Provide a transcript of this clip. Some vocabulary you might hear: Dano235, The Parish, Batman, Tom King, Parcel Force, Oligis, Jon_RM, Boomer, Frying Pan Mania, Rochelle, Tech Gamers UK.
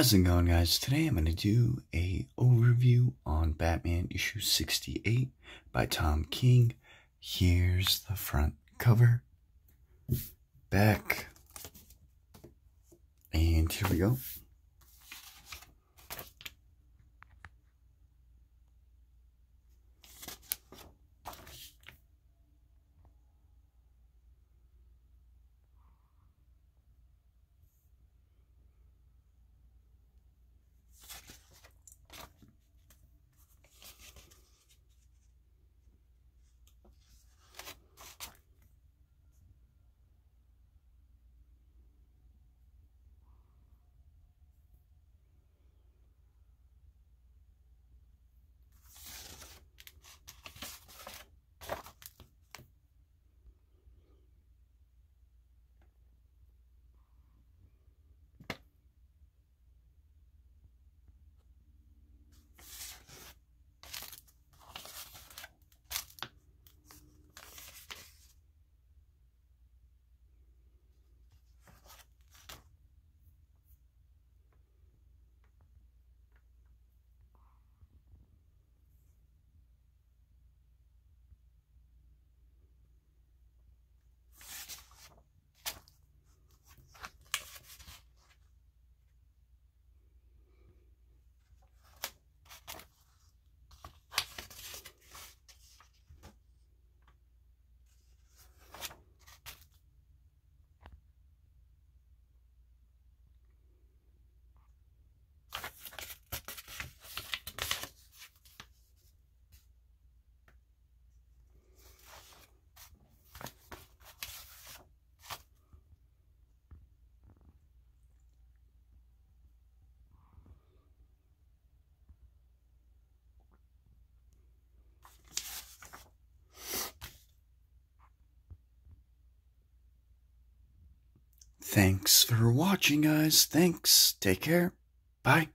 How's it going, guys? Today I'm going to do a overview on Batman issue 68 by Tom King. Here's the front cover, back, and here we go. Thanks for watching, guys. Thanks. Take care. Bye.